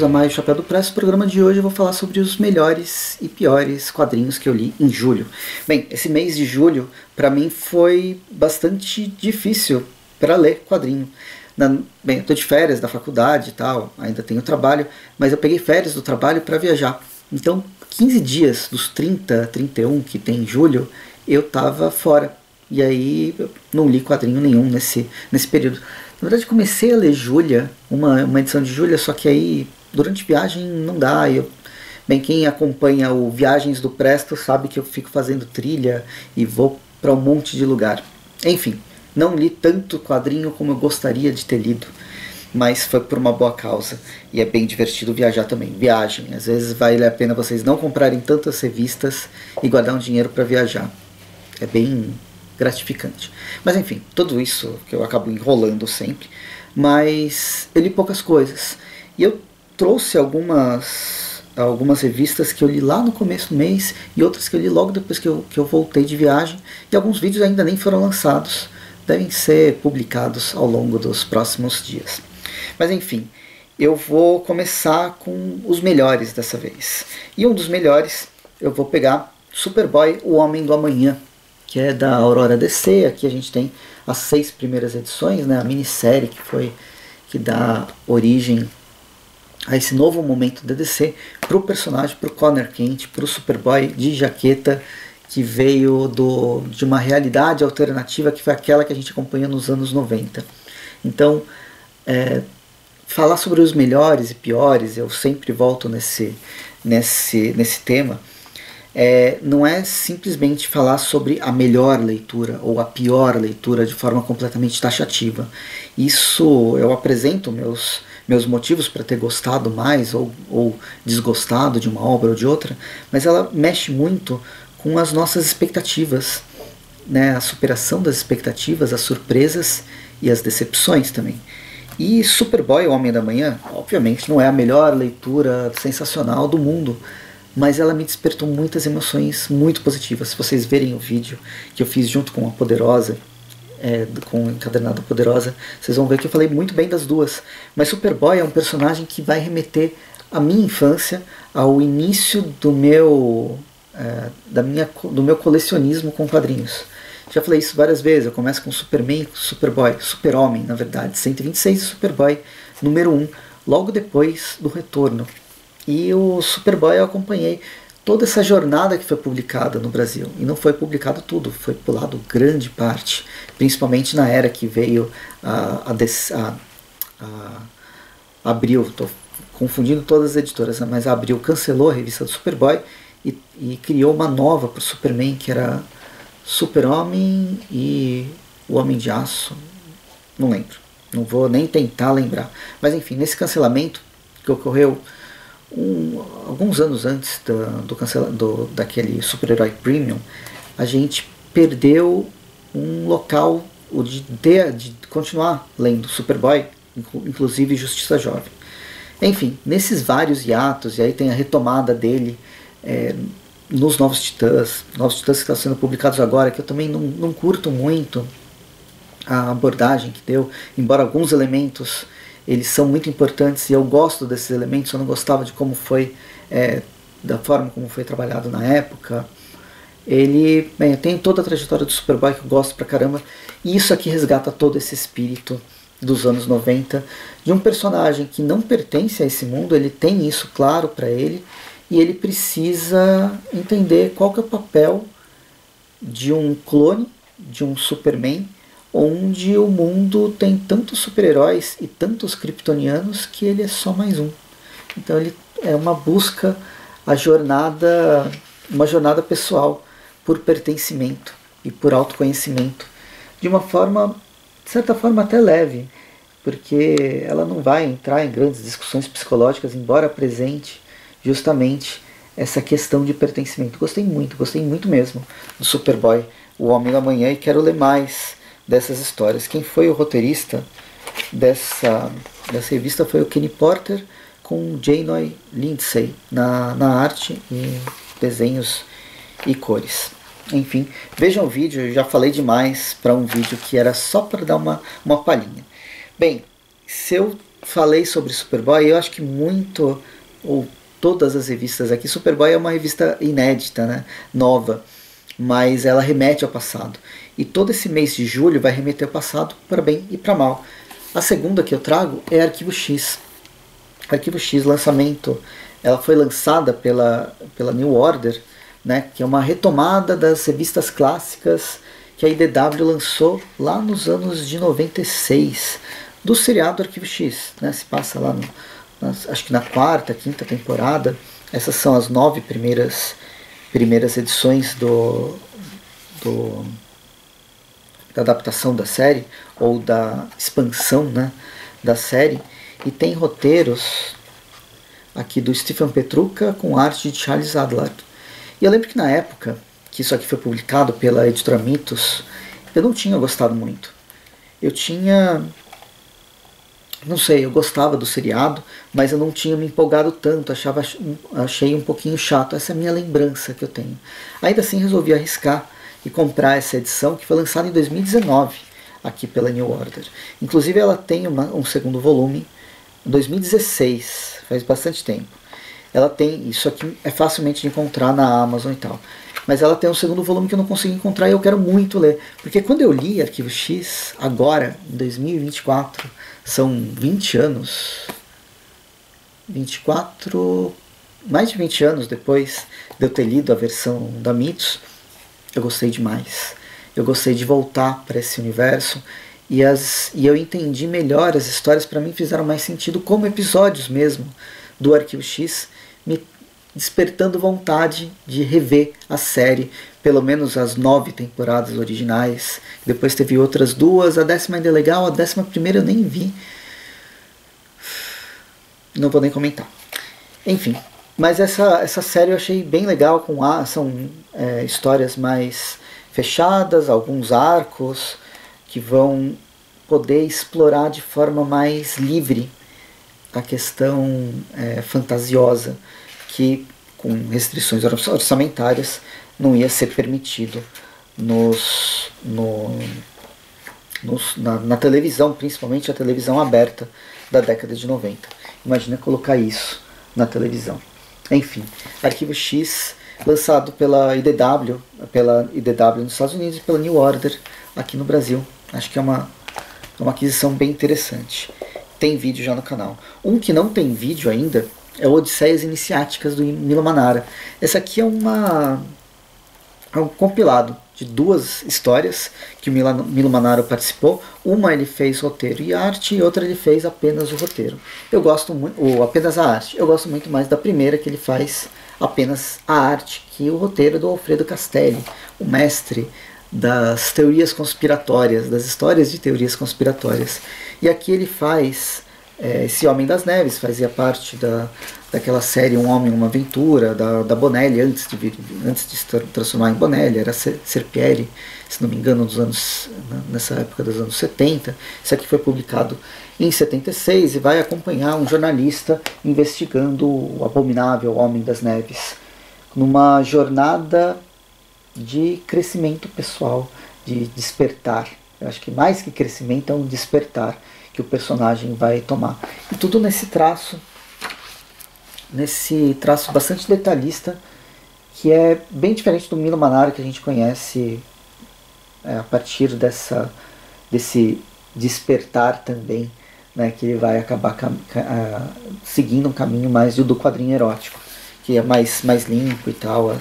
bem-vindos a mais Chapéu do Presto. No programa de hoje eu vou falar sobre os melhores e piores quadrinhos que eu li em julho. Bem, esse mês de julho, para mim, foi bastante difícil para ler quadrinho. Bem, eu tô de férias da faculdade e tal, ainda tenho trabalho, mas eu peguei férias do trabalho para viajar. Então, 15 dias dos 30, 31 que tem em julho, eu tava fora. E aí, eu não li quadrinho nenhum nesse período. Na verdade, comecei a ler Júlia, uma edição de Júlia, só que aí, durante viagem, não dá. Bem, quem acompanha o Viagens do Presto sabe que eu fico fazendo trilha e vou para um monte de lugar. Enfim, não li tanto quadrinho como eu gostaria de ter lido, mas foi por uma boa causa. E é bem divertido viajar também. Viagem, às vezes vale a pena vocês não comprarem tantas revistas e guardar um dinheiro para viajar. É bem gratificante. Mas enfim, tudo isso que eu acabo enrolando sempre, mas eu li poucas coisas. E eu trouxe algumas revistas que eu li lá no começo do mês e outras que eu li logo depois que eu voltei de viagem, e alguns vídeos ainda nem foram lançados, devem ser publicados ao longo dos próximos dias. Mas enfim, eu vou começar com os melhores dessa vez. E um dos melhores, eu vou pegar Superboy, o Homem do Amanhã, que é da Aurora DC. Aqui a gente tem as 6 primeiras edições, né, a minissérie que dá origem a esse novo momento da DC, pro personagem, pro Connor Kent, pro Superboy de jaqueta, que veio de uma realidade alternativa que foi aquela que a gente acompanhou nos anos 90. Então, falar sobre os melhores e piores, eu sempre volto nesse tema. Não é simplesmente falar sobre a melhor leitura ou a pior leitura de forma completamente taxativa. Isso, eu apresento meus motivos para ter gostado mais ou desgostado de uma obra ou de outra, mas ela mexe muito com as nossas expectativas, né? A superação das expectativas, as surpresas e as decepções também. E Superboy, o Homem da Manhã, obviamente não é a melhor leitura sensacional do mundo, mas ela me despertou muitas emoções muito positivas. Se vocês verem o vídeo que eu fiz junto com a Poderosa, com o Encadernado Poderosa, vocês vão ver que eu falei muito bem das duas. Mas Superboy é um personagem que vai remeter à minha infância, ao início do meu colecionismo com quadrinhos. Já falei isso várias vezes, eu começo com Superman, Superboy, Super-Homem, na verdade, 126, Superboy, número 1, logo depois do Retorno. E o Superboy eu acompanhei toda essa jornada que foi publicada no Brasil. E não foi publicado tudo, foi pulado grande parte. Principalmente na era que veio a Abril. Estou confundindo todas as editoras, né? Mas a Abril cancelou a revista do Superboy e criou uma nova para o Superman, que era Super-Homem e o Homem de Aço. Não lembro, não vou nem tentar lembrar. Mas enfim, nesse cancelamento que ocorreu alguns anos antes daquele super-herói premium, a gente perdeu um local de continuar lendo Superboy, inclusive Justiça Jovem. Enfim, nesses vários hiatos, e aí tem a retomada dele nos Novos Titãs que estão sendo publicados agora, que eu também não curto muito a abordagem que deu, embora alguns elementos eles são muito importantes e eu gosto desses elementos. Eu não gostava de como foi, da forma como foi trabalhado na época. Bem, tem toda a trajetória do Superboy que eu gosto pra caramba, e isso aqui resgata todo esse espírito dos anos 90, de um personagem que não pertence a esse mundo. Ele tem isso claro pra ele, e ele precisa entender qual que é o papel de um clone, de um Superman, onde o mundo tem tantos super-heróis e tantos kryptonianos que ele é só mais um. Então ele é uma busca, uma jornada pessoal por pertencimento e por autoconhecimento, de uma forma, de certa forma, até leve, porque ela não vai entrar em grandes discussões psicológicas, embora apresente justamente essa questão de pertencimento. Gostei muito mesmo do Superboy, o Homem da Manhã, e quero ler mais dessas histórias. Quem foi o roteirista dessa revista foi o Kenny Porter, com J. Noy Lindsay na arte e desenhos e cores. Enfim, vejam o vídeo, eu já falei demais para um vídeo que era só para dar uma palhinha. Bem, se eu falei sobre Superboy, eu acho que muito, ou todas as revistas aqui, Superboy é uma revista inédita, né? Nova, mas ela remete ao passado. E todo esse mês de julho vai remeter ao passado, para bem e para mal. A segunda que eu trago é Arquivo X. Arquivo X, lançamento, ela foi lançada pela New Order, né, que é uma retomada das revistas clássicas que a IDW lançou lá nos anos de 96, do seriado Arquivo X, né, se passa lá, acho que na quarta, quinta temporada. Essas são as 9 primeiras edições da adaptação da série, ou da expansão, né, da série, e tem roteiros aqui do Stephen Petruca com arte de Charles Adler. E eu lembro que na época que isso aqui foi publicado pela editora Mythos, eu não tinha gostado muito. Eu tinha... não sei, eu gostava do seriado, mas eu não tinha me empolgado tanto, achei um pouquinho chato. Essa é a minha lembrança que eu tenho. Ainda assim resolvi arriscar e comprar essa edição, que foi lançada em 2019, aqui pela New Order. Inclusive ela tem um segundo volume, 2016, faz bastante tempo. Ela tem, isso aqui é facilmente de encontrar na Amazon e tal, mas ela tem um segundo volume que eu não consegui encontrar e eu quero muito ler, porque quando eu li Arquivo X, agora, em 2024, são 20 anos, 24, mais de 20 anos depois de eu ter lido a versão da Mythos, eu gostei demais. Eu gostei de voltar para esse universo e eu entendi melhor as histórias. Para mim fizeram mais sentido como episódios mesmo do Arquivo X, me despertando vontade de rever a série, pelo menos as 9 temporadas originais. Depois teve outras 2, a 10ª ainda é legal, a 11ª eu nem vi, não vou nem comentar. Enfim, mas essa série eu achei bem legal, são histórias mais fechadas, alguns arcos que vão poder explorar de forma mais livre a questão fantasiosa, que com restrições orçamentárias não ia ser permitido na televisão, principalmente a televisão aberta da década de 90. Imagina colocar isso na televisão. Enfim, Arquivo X, lançado pela IDW nos Estados Unidos e pela New Order aqui no Brasil. Acho que é uma aquisição bem interessante. Tem vídeo já no canal. Um que não tem vídeo ainda é Odisseias Iniciáticas, do Milo Manara. Essa aqui é um compilado de 2 histórias que o Milo Manara participou. Uma ele fez roteiro e arte, e outra ele fez apenas o roteiro. Eu gosto muito, ou apenas a arte. Eu gosto muito mais da primeira, que ele faz apenas a arte, que o roteiro do Alfredo Castelli, o mestre das teorias conspiratórias, das histórias de teorias conspiratórias. E aqui ele faz esse Homem das Neves, fazia parte daquela série Um Homem, Uma Aventura, da Bonelli, antes de se transformar em Bonelli, era Serpieri, se não me engano, nessa época dos anos 70. Isso aqui foi publicado em 76 e vai acompanhar um jornalista investigando o abominável Homem das Neves, numa jornada de crescimento pessoal, de despertar. Eu acho que mais que crescimento é um despertar que o personagem vai tomar. E tudo nesse traço bastante detalhista, que é bem diferente do Milo Manara que a gente conhece a partir desse despertar também, né, que ele vai acabar seguindo um caminho mais do quadrinho erótico, que é mais limpo e tal,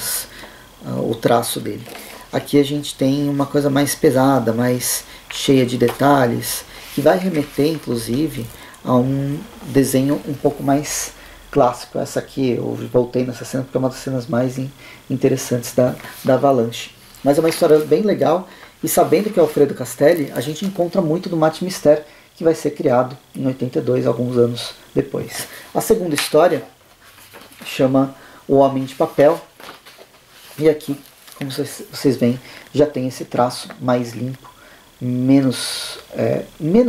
o traço dele. Aqui a gente tem uma coisa mais pesada, mais cheia de detalhes, que vai remeter inclusive a um desenho um pouco mais clássico. Essa aqui, eu voltei nessa cena porque é uma das cenas mais interessantes da Avalanche. Mas é uma história bem legal, e sabendo que é Alfredo Castelli, a gente encontra muito do Mat Mistère, que vai ser criado em 82, alguns anos depois. A segunda história chama O Homem de Papel, e aqui, como vocês veem, já tem esse traço mais limpo, menos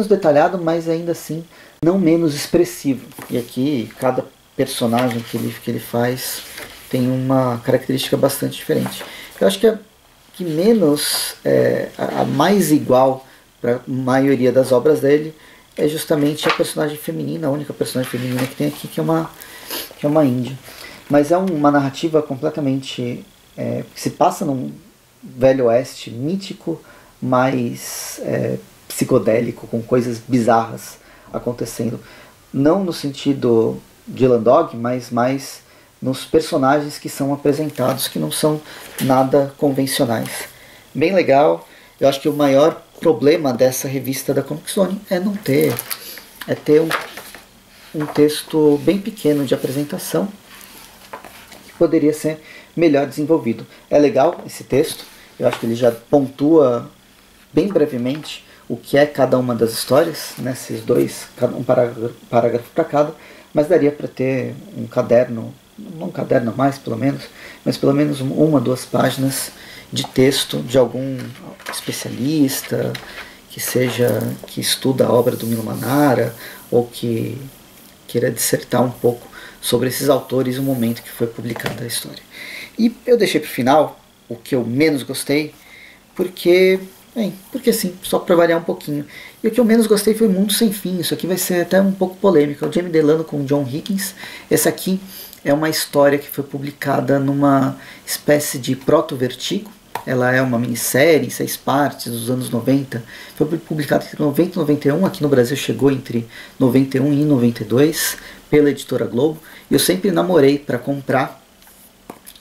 detalhado, mas ainda assim não menos expressivo. E aqui cada personagem que ele faz tem uma característica bastante diferente. Eu acho que a mais igual para a maioria das obras dele é justamente a personagem feminina, a única personagem feminina que tem aqui, que é uma índia. Mas é uma narrativa completamente que se passa num velho oeste mítico, mas psicodélico, com coisas bizarras acontecendo. Não no sentido de Landog, mas mais nos personagens que são apresentados, que não são nada convencionais. Bem legal. Eu acho que o maior problema dessa revista da Comix Zone é não ter... é ter um texto bem pequeno de apresentação, que poderia ser melhor desenvolvido. É legal esse texto. Eu acho que ele já pontua bem brevemente o que é cada uma das histórias, né? Esses dois, um parágrafo para cada, mas daria para ter um caderno, não um caderno a mais, pelo menos, mas pelo menos uma, duas páginas de texto de algum especialista que estuda a obra do Milo Manara, ou que queira dissertar um pouco sobre esses autores e o momento que foi publicada a história. E eu deixei para o final o que eu menos gostei, porque sim, só para variar um pouquinho. E o que eu menos gostei foi Mundo Sem Fim. Isso aqui vai ser até um pouco polêmico. É o Jamie Delano com o John Higgins. Essa aqui é uma história que foi publicada numa espécie de proto-vertigo. Ela é uma minissérie em 6 partes dos anos 90. Foi publicada entre 90 e 91. Aqui no Brasil chegou entre 91 e 92 pela editora Globo. E eu sempre namorei para comprar,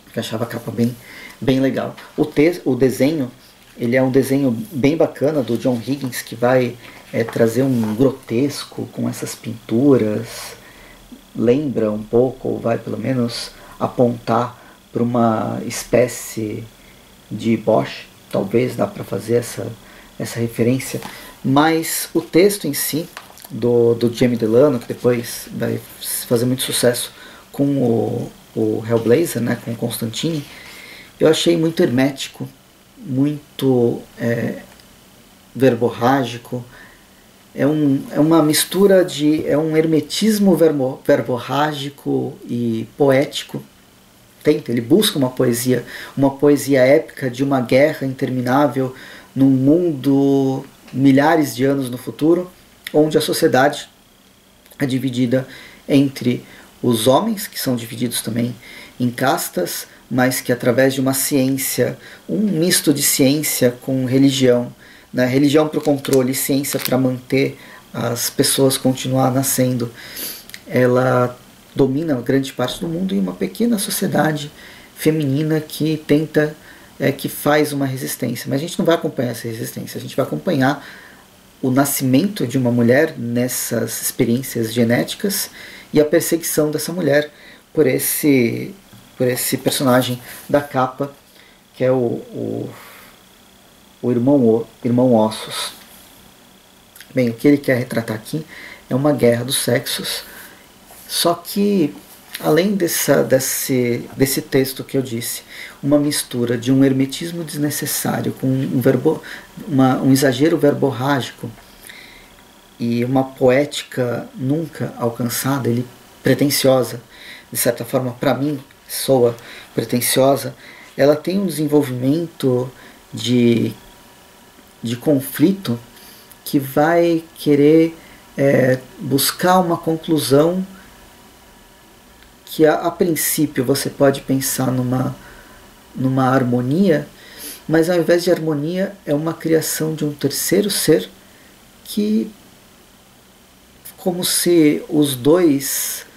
porque achava a capa bem legal. O desenho... ele é um desenho bem bacana do John Higgins, que vai trazer um grotesco com essas pinturas. Lembra um pouco, ou vai pelo menos apontar para uma espécie de Bosch. Talvez dá para fazer essa referência. Mas o texto em si, do Jamie Delano, que depois vai fazer muito sucesso com o Hellblazer, né, com o Constantine, eu achei muito hermético, muito verborrágico. É uma mistura de... é um hermetismo verborrágico e poético. Ele busca uma poesia épica de uma guerra interminável num mundo milhares de anos no futuro, onde a sociedade é dividida entre os homens, que são divididos também em castas, mas que através de uma ciência, um misto de ciência com religião, né? Religião para o controle e ciência para manter as pessoas continuar nascendo, ela domina grande parte do mundo, e uma pequena sociedade feminina que tenta, que faz uma resistência. Mas a gente não vai acompanhar essa resistência, a gente vai acompanhar o nascimento de uma mulher nessas experiências genéticas e a perseguição dessa mulher por esse personagem da capa, que é o Irmão Ossos. Bem, o que ele quer retratar aqui é uma guerra dos sexos, só que, além desse texto que eu disse, uma mistura de um hermetismo desnecessário com um exagero verborrágico e uma poética nunca alcançada, pretensiosa, de certa forma, para mim, soa pretensiosa. Ela tem um desenvolvimento de conflito que vai querer buscar uma conclusão que a princípio você pode pensar numa harmonia, mas ao invés de harmonia é uma criação de um terceiro ser, que como se os dois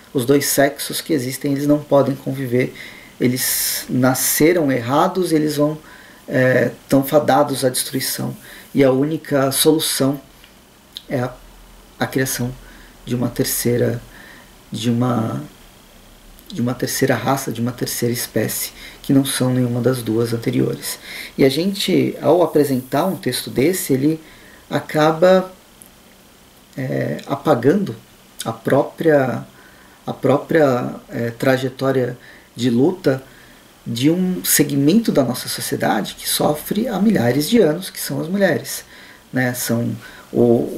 sexos que existem, eles não podem conviver, eles nasceram errados, eles estão fadados à destruição, e a única solução é a criação de uma terceira raça, de uma terceira espécie, que não são nenhuma das duas anteriores. E a gente, ao apresentar um texto desse, ele acaba apagando a própria trajetória de luta de um segmento da nossa sociedade que sofre há milhares de anos, que são as mulheres, né?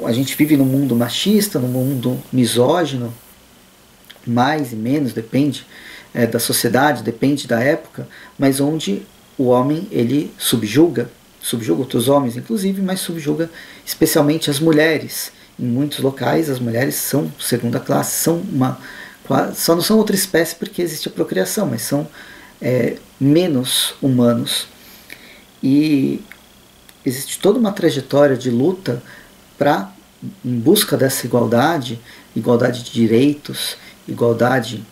A gente vive num mundo machista, num mundo misógino, mais e menos, depende da sociedade, depende da época, mas onde o homem, ele subjuga outros homens, inclusive, mas subjuga especialmente as mulheres, Em muitos locais as mulheres são segunda classe, são uma, só não são outra espécie porque existe a procriação, mas são menos humanos. E existe toda uma trajetória de luta em busca dessa igualdade, igualdade de direitos, igualdade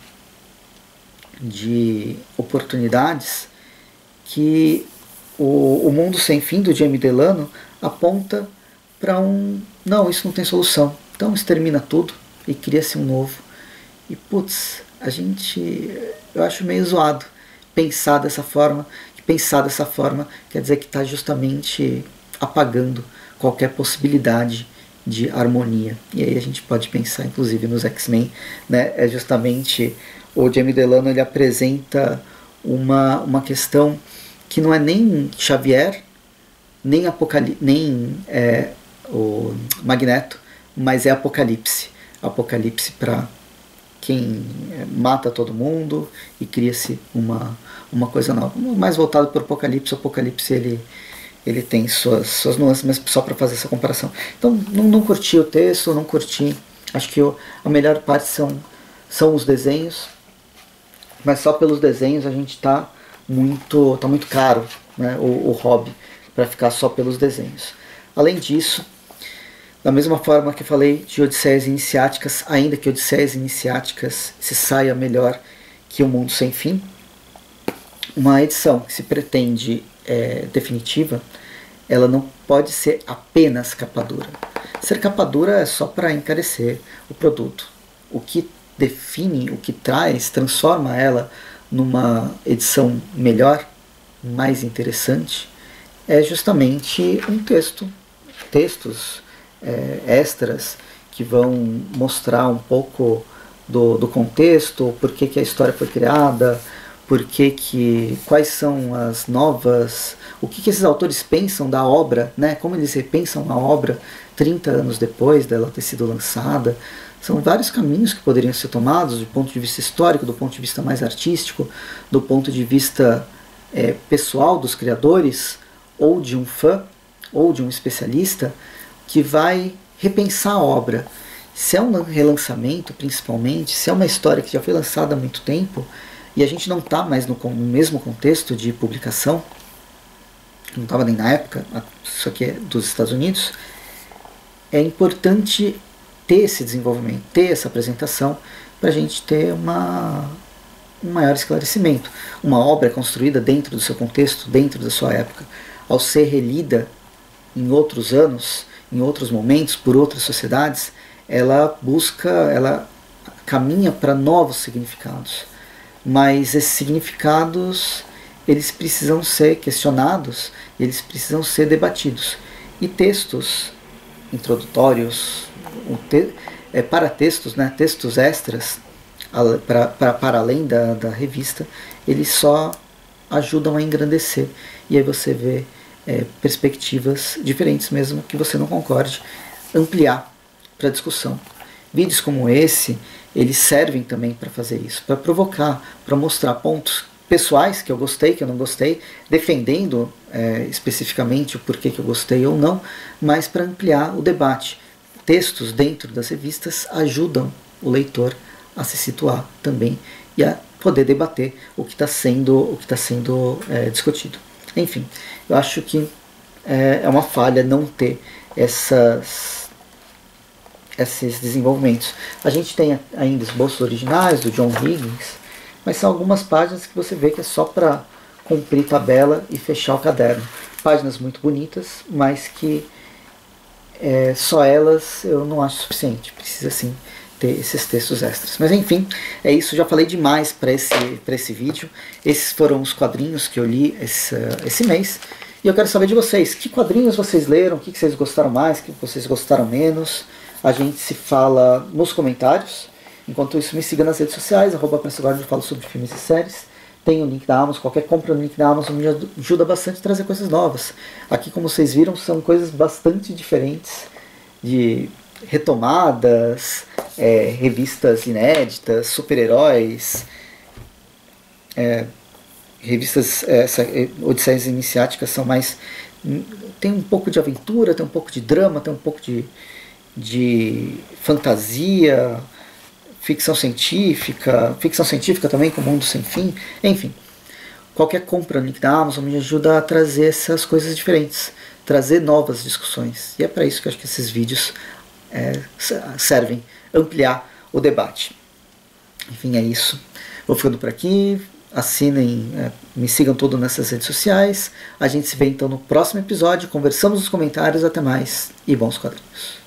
de oportunidades, que o Mundo Sem Fim, do Jamie Delano, aponta para um... Não, isso não tem solução. Então extermina tudo e cria-se um novo. E, putz, a gente... Eu acho meio zoado pensar dessa forma. Pensar dessa forma quer dizer que está justamente apagando qualquer possibilidade de harmonia. E aí a gente pode pensar, inclusive, nos X-Men, né? É justamente... O Jamie Delano, ele apresenta uma questão que não é nem Xavier, nem o Magneto, mas é Apocalipse. Apocalipse para quem mata todo mundo e cria-se uma coisa nova. Mais voltado para o Apocalipse. O Apocalipse ele tem suas nuances, mas só para fazer essa comparação. Então não curti o texto, não curti. Acho que a melhor parte são os desenhos, mas só pelos desenhos a gente tá muito caro, né, o hobby, para ficar só pelos desenhos. Além disso, da mesma forma que eu falei de Odisseias Iniciáticas, ainda que Odisseias Iniciáticas se saia melhor que O Mundo Sem Fim, uma edição que se pretende definitiva, ela não pode ser apenas capa dura. Ser capa dura é só para encarecer o produto. O que define, o que traz, transforma ela numa edição melhor, mais interessante, é justamente um texto, textos extras que vão mostrar um pouco do contexto, por que a história foi criada, por que quais são as novas, o que esses autores pensam da obra, né? Como eles repensam a obra 30 anos depois dela ter sido lançada. São vários caminhos que poderiam ser tomados do ponto de vista histórico, do ponto de vista mais artístico, do ponto de vista pessoal dos criadores, ou de um fã, ou de um especialista, que vai repensar a obra. Se é um relançamento, principalmente, se é uma história que já foi lançada há muito tempo, e a gente não está mais no mesmo contexto de publicação, não estava nem na época, isso aqui é dos Estados Unidos, é importante ter esse desenvolvimento, ter essa apresentação, para a gente ter um maior esclarecimento. Uma obra construída dentro do seu contexto, dentro da sua época, ao ser relida em outros anos, em outros momentos, por outras sociedades, ela busca, ela caminha para novos significados. Mas esses significados, eles precisam ser questionados, eles precisam ser debatidos. E textos introdutórios, para textos, né, textos extras, para além da revista, eles só ajudam a engrandecer. E aí você vê perspectivas diferentes, mesmo que você não concorde, ampliar para a discussão. Vídeos como esse, eles servem também para fazer isso, para provocar, para mostrar pontos pessoais que eu gostei, que eu não gostei, defendendo especificamente o porquê que eu gostei ou não, mas para ampliar o debate. Textos dentro das revistas ajudam o leitor a se situar também e a poder debater o que está sendo, discutido. Enfim, eu acho que é uma falha não ter esses desenvolvimentos. A gente tem ainda esboços originais do John Higgins, mas são algumas páginas que você vê que é só para cumprir tabela e fechar o caderno. Páginas muito bonitas, mas que só elas eu não acho suficiente. Precisa sim ter esses textos extras. Mas enfim, é isso. Já falei demais para esse vídeo. Esses foram os quadrinhos que eu li esse mês. E eu quero saber de vocês. Que quadrinhos vocês leram? O que vocês gostaram mais? O que vocês gostaram menos? A gente se fala nos comentários. Enquanto isso, me siga nas redes sociais. @PressoGuarda, onde eu falo sobre filmes e séries. Tem o link da Amazon, qualquer compra no link da Amazon me ajuda bastante a trazer coisas novas. Aqui, como vocês viram, são coisas bastante diferentes, de retomadas, revistas inéditas, super-heróis, revistas, Odisseias Iniciáticas são mais... Tem um pouco de aventura, tem um pouco de drama, tem um pouco de, de fantasia, ficção científica também com o Mundo Sem Fim, enfim. Qualquer compra no link da Amazon me ajuda a trazer essas coisas diferentes, trazer novas discussões. E é para isso que eu acho que esses vídeos servem, ampliar o debate. Enfim, é isso. Vou ficando por aqui. Assinem, me sigam todo nessas redes sociais. A gente se vê então no próximo episódio. Conversamos nos comentários. Até mais e bons quadrinhos.